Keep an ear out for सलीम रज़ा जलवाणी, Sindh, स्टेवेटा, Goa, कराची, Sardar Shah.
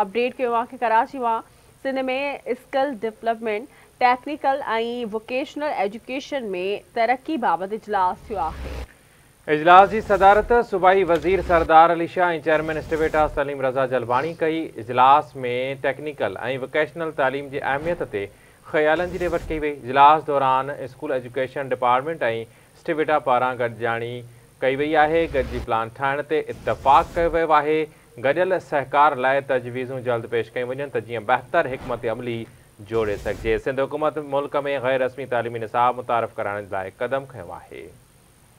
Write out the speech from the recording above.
Update कयो आहे की कराची वा सिंध में skill development technical and vocational education में तरक्की बाबत इजलास थियो आहे। इजलास की सदारत सूबाई वजीर सरदार अली शाह ऐं चेयरमैन स्टेवेटास सलीम रज़ा जलवाणी कई। इजलास में टेक्निकल ऐं वोकेशनल तालीम की अहमियत से ख्यालन जी डेवट कई वही। इजलास दौरान स्कूल एजुकेशन डिपार्टमेंट ऐं स्टेवेटा पारा गडजाणी कई वही है। गडजी प्लान ठाण से इतफाक़ किया वो है। गडल सहकार लाए तजवीज़ों जल्द पेश कई वन तो जी बेहतर हिकमत अमली जोड़े सकते। सिंध हुकूमत मुल्क में गैर रस्मी तालीमी निसाब मुतारफ़ कराने लायक कदम खयो है।